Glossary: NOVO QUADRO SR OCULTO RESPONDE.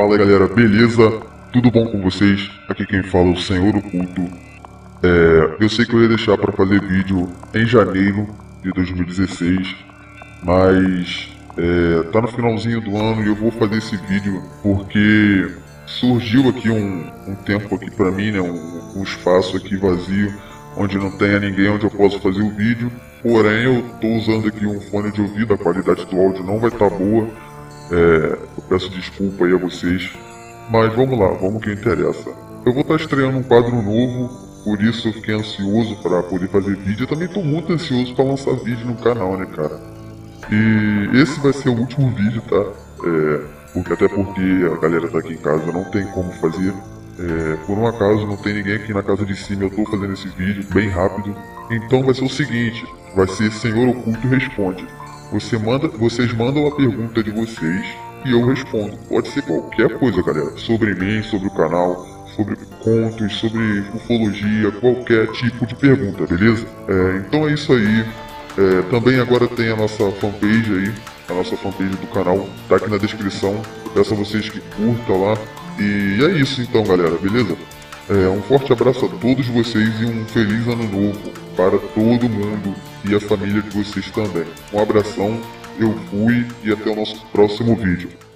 Fala galera, beleza? Tudo bom com vocês? Aqui quem fala é o Senhor Oculto. Eu sei que eu ia deixar para fazer vídeo em janeiro de 2016, mas tá no finalzinho do ano e eu vou fazer esse vídeo porque surgiu aqui um tempo aqui para mim, né? Um espaço aqui vazio, onde não tenha ninguém, onde eu posso fazer o vídeo. Porém, eu tô usando aqui um fone de ouvido, a qualidade do áudio não vai estar boa. Eu peço desculpa aí a vocês, mas vamos lá, vamos que interessa. Eu vou estar estreando um quadro novo, por isso eu fiquei ansioso para poder fazer vídeo. Eu também tô muito ansioso para lançar vídeo no canal, né, cara? E esse vai ser o último vídeo, tá? Até porque a galera tá aqui em casa, não tem como fazer. Por um acaso não tem ninguém aqui na casa de cima, eu tô fazendo esse vídeo bem rápido. Então vai ser o seguinte, vai ser Senhor Oculto Responde. Vocês mandam a pergunta de vocês e eu respondo. Pode ser qualquer coisa, galera. Sobre mim, sobre o canal, sobre contos, sobre ufologia, qualquer tipo de pergunta, beleza? Então é isso aí. Também agora tem a nossa fanpage aí, a nossa fanpage do canal. Tá aqui na descrição. Peço a vocês que curtam lá. E é isso então, galera, beleza? Um forte abraço a todos vocês e um feliz ano novo para todo mundo e a família de vocês também. Um abração, eu fui e até o nosso próximo vídeo.